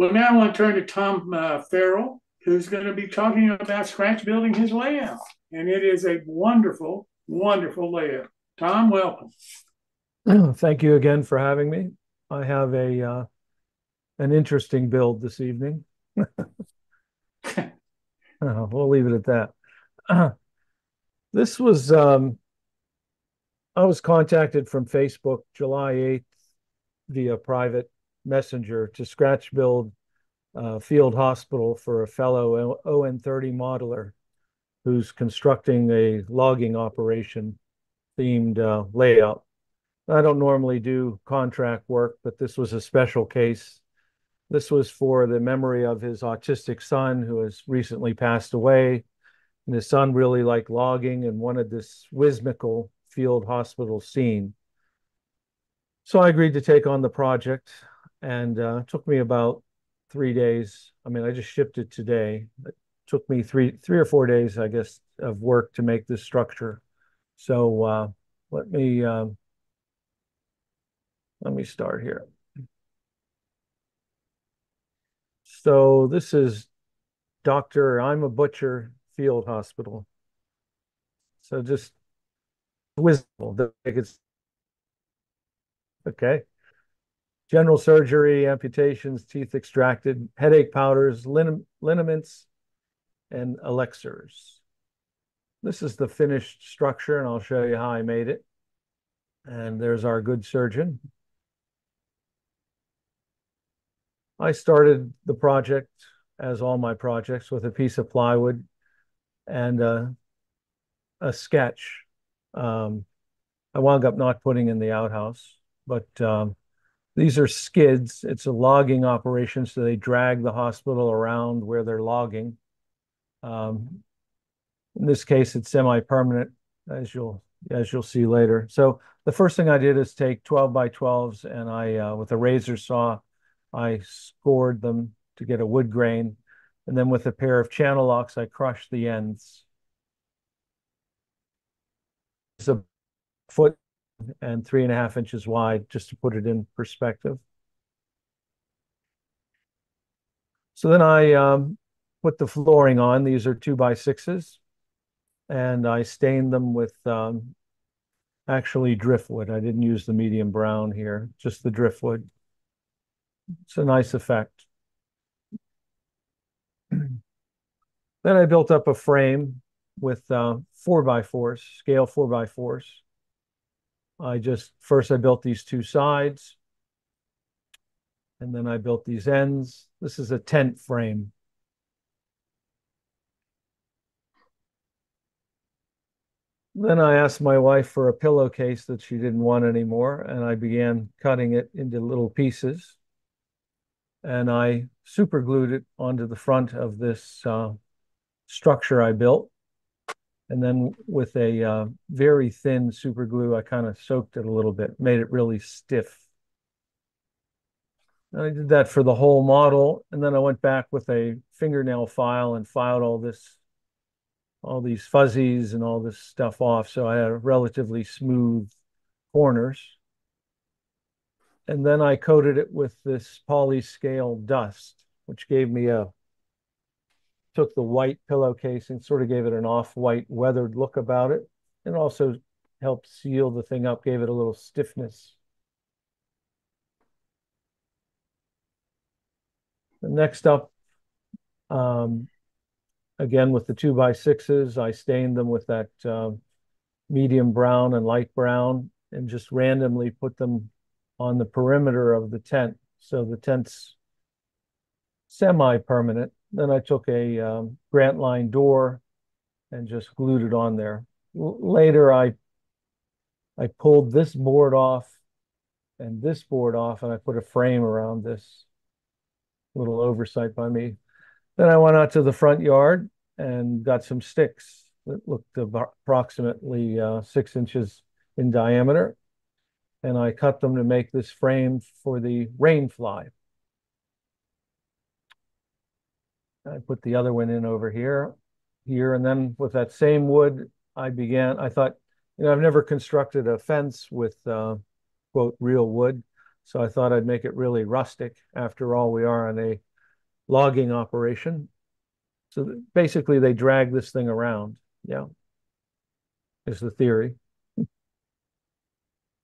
Well, now I want to turn to Tom Farrell, who's going to be talking about scratch building his layout. And it is a wonderful, wonderful layout. Tom, welcome. Thank you again for having me. I have a an interesting build this evening. We'll leave it at that. This was, I was contacted from Facebook July 8th via private messenger to scratch build field hospital for a fellow ON30 modeler who's constructing a logging operation themed layout. I don't normally do contract work, but this was a special case. This was for the memory of his autistic son who has recently passed away. And his son really liked logging and wanted this whimsical field hospital scene. So I agreed to take on the project, and it took me about 3 days. I mean, I just shipped it today. It took me three or four days, I guess, of work to make this structure. So let me start here. So this is Dr. Ima Butcher Field Hospital. So just whistle. Okay. General surgery, amputations, teeth extracted, headache powders, liniments, and elixirs. This is the finished structure, and I'll show you how I made it. And there's our good surgeon. I started the project, as all my projects, with a piece of plywood and a sketch. I wound up not putting in the outhouse, but these are skids. It's a logging operation, so they drag the hospital around where they're logging. In this case, it's semi-permanent, as you'll see later. So the first thing I did is take 12 by 12s, and I, with a razor saw, I scored them to get a wood grain, and then with a pair of channel locks, I crushed the ends. It's a foot and 3.5 inches wide, just to put it in perspective. So then I put the flooring on. These are 2x6s, and I stained them with actually driftwood. I didn't use the medium brown here, just the driftwood. It's a nice effect. Then I built up a frame with 4x4s, scale 4x4s. First I built these two sides, and then I built these ends. This is a tent frame. Then I asked my wife for a pillowcase that she didn't want anymore, and I began cutting it into little pieces. And I super glued it onto the front of this structure I built. And then with a very thin super glue, I kind of soaked it a little bit, made it really stiff. And I did that for the whole model. And then I went back with a fingernail file and filed all these fuzzies and all this stuff off. So I had relatively smooth corners. And then I coated it with this polyscale dust, which gave me took the white pillowcase and sort of gave it an off-white weathered look about it. And also helped seal the thing up, gave it a little stiffness. And next up, again with the 2x6s, I stained them with that medium brown and light brown, and just randomly put them on the perimeter of the tent. So the tent's semi-permanent. Then I took a Grantline door and just glued it on there. Later, I pulled this board off and this board off, and I put a frame around this. Little oversight by me. Then I went out to the front yard and got some sticks that looked approximately 6 inches in diameter. And I cut them to make this frame for the rain fly. I put the other one in over here, and then with that same wood, I thought, I've never constructed a fence with, quote, real wood, so I thought I'd make it really rustic. After all, we are on a logging operation. So basically they drag this thing around, yeah, is the theory.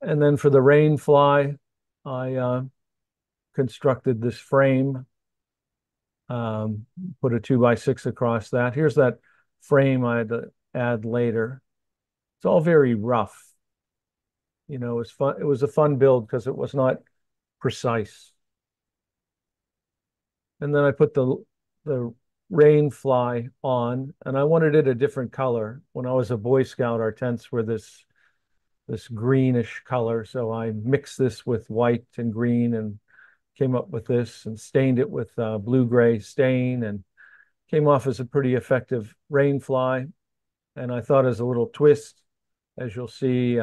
And then for the rain fly, I constructed this frame, put a 2x6 across that. Here's that frame I had to add later. It's all very rough. You know, it was fun. It was a fun build because it was not precise. And then I put the rain fly on, and I wanted it a different color. When I was a Boy Scout, our tents were this greenish color. So I mixed this with white and green and came up with this and stained it with blue-gray stain and came off as a pretty effective rain fly. And I thought as a little twist, as you'll see,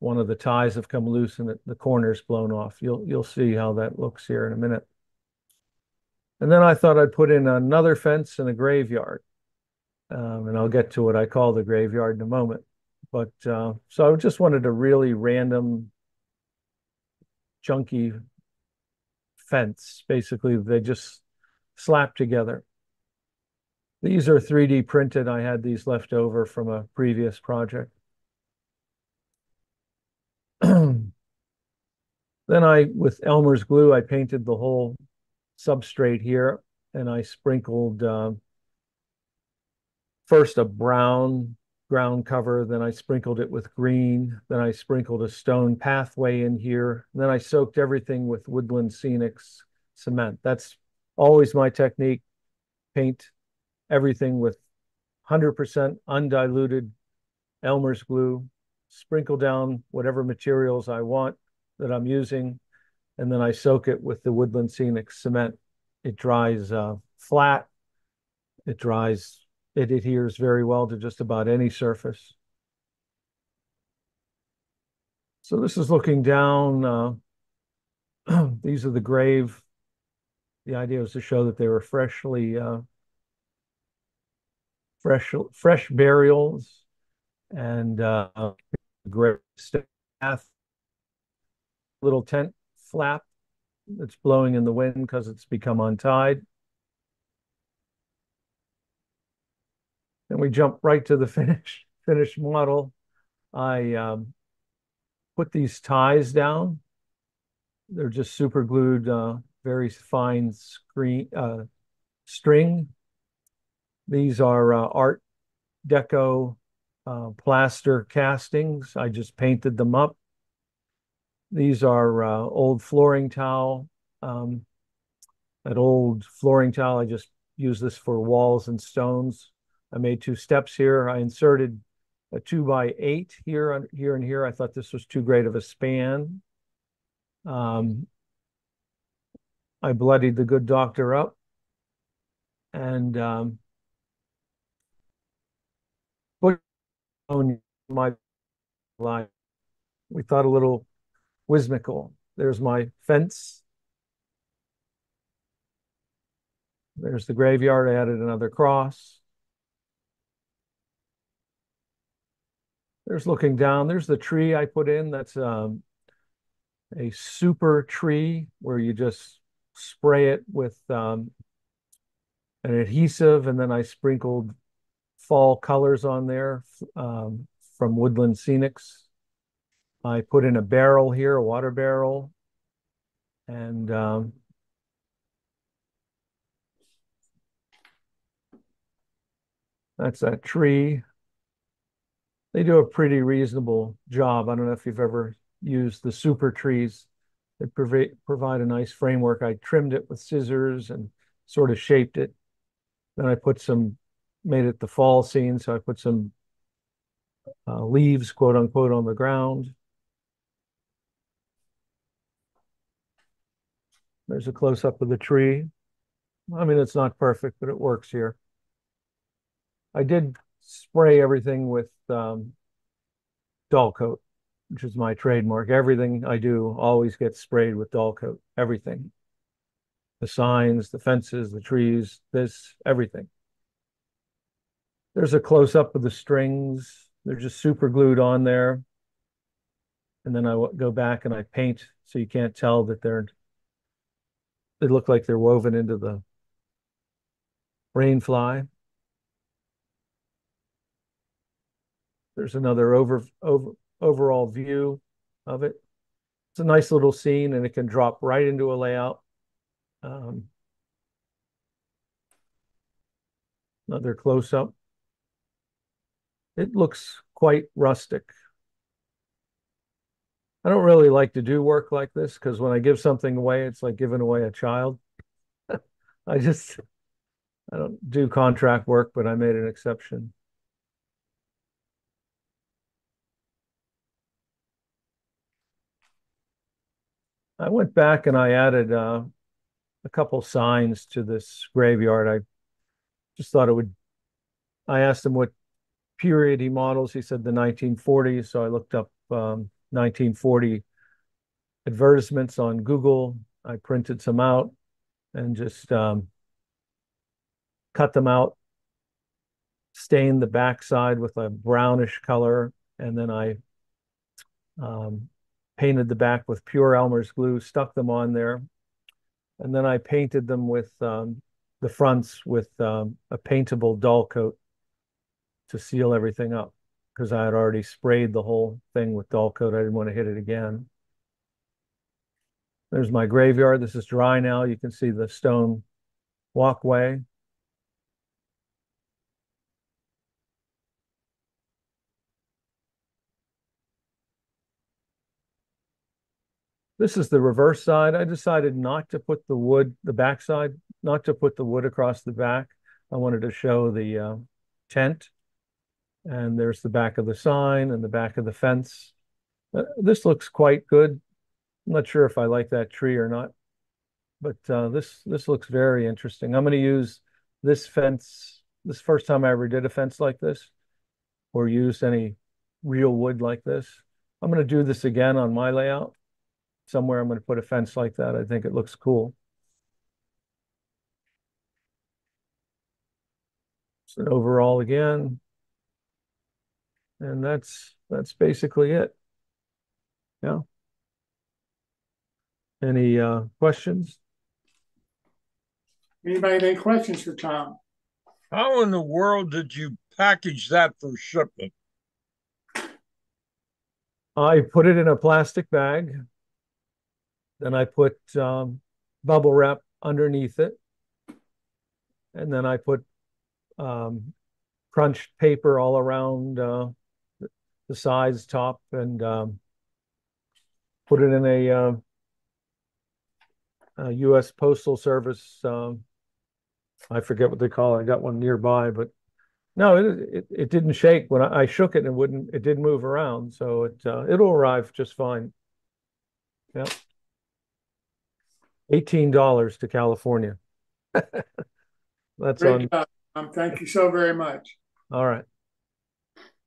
one of the ties have come loose and the corner's blown off. You'll see how that looks here in a minute. And then I thought I'd put in another fence and a graveyard. And I'll get to what I call the graveyard in a moment. But so I just wanted a really random, chunky fence. Basically, they just slapped together. These are 3D printed. I had these left over from a previous project. Then with Elmer's glue, I painted the whole substrate here, and I sprinkled first a brown ground cover, then I sprinkled it with green, then I sprinkled a stone pathway in here, and then I soaked everything with Woodland Scenics cement. That's always my technique, paint everything with 100% undiluted Elmer's glue, sprinkle down whatever materials I want that I'm using, and then I soak it with the Woodland Scenic cement. It dries flat, it dries, it adheres very well to just about any surface. So this is looking down, these are the grave. The idea was to show that they were fresh burials and grave staff, little tent flap that's blowing in the wind because it's become untied. Then we jump right to the finished model. I put these ties down. They're just super glued, very fine string. These are Art Deco plaster castings. I just painted them up. These are old flooring towel. That old flooring towel, I just use this for walls and stones. I made two steps here. I inserted a 2x8 here, here and here. I thought this was too great of a span. I bloodied the good doctor up. And my line, we thought a little whimsical. There's my fence. There's the graveyard. I added another cross. There's looking down. There's the tree I put in. That's a super tree where you just spray it with an adhesive, and then I sprinkled fall colors on there from Woodland Scenics. I put in a barrel here, a water barrel, and that's that tree. They do a pretty reasonable job. I don't know if you've ever used the super trees. They provide a nice framework. I trimmed it with scissors and sort of shaped it. Then I made it the fall scene, so I put some leaves, quote unquote, on the ground. There's a close-up of the tree. I mean, it's not perfect, but it works here. I did spray everything with doll coat, which is my trademark. Everything I do always gets sprayed with doll coat, everything. The signs, the fences, the trees, this, everything. There's a close-up of the strings. They're just super glued on there. And then I go back and I paint so you can't tell that they're They look like they're woven into the rain fly. There's another overall view of it. It's a nice little scene, and it can drop right into a layout. Another close-up. It looks quite rustic. I don't really like to do work like this because when I give something away, it's like giving away a child. I don't do contract work, but I made an exception. I went back and I added a couple signs to this graveyard. I just thought it would. I asked him what period he models. He said the 1940s. So I looked up 1940 advertisements on Google. I printed some out and just cut them out, stained the backside with a brownish color, and then I painted the back with pure Elmer's glue, stuck them on there, and then I painted them with the fronts with a paintable doll coat to seal everything up because I had already sprayed the whole thing with doll coat. I didn't want to hit it again. There's my graveyard. This is dry now. You can see the stone walkway. This is the reverse side. I decided not to put the wood, the back side, not to put the wood across the back. I wanted to show the tent. And there's the back of the sign and the back of the fence. This looks quite good. I'm not sure if I like that tree or not, but this looks very interesting. I'm going to use this fence. This first time I ever did a fence like this or used any real wood like this. I'm going to do this again on my layout. Somewhere I'm going to put a fence like that. I think it looks cool. So overall again, and that's basically it. Yeah. Any questions? Anybody have any questions for Tom? How in the world did you package that for shipment? I put it in a plastic bag. Then I put bubble wrap underneath it. And then I put crunched paper all around the sides, top, and put it in a U.S. Postal Service. I forget what they call it. I got one nearby, but no, it didn't shake. When I shook it, it didn't move around. So it'll arrive just fine. Yeah. $18 to California. That's on. Thank you so very much. All right.